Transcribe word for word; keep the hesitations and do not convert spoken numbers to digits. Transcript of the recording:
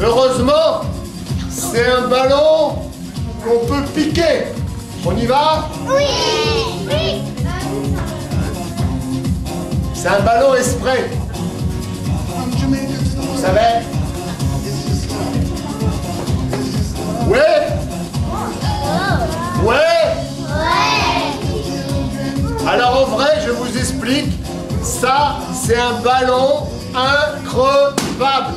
Heureusement, c'est un ballon qu'on peut piquer. On y va? Oui, oui. C'est un ballon exprès. Vous savez? Oui. Oui. Alors en vrai, je vous explique. Ça, c'est un ballon increvable.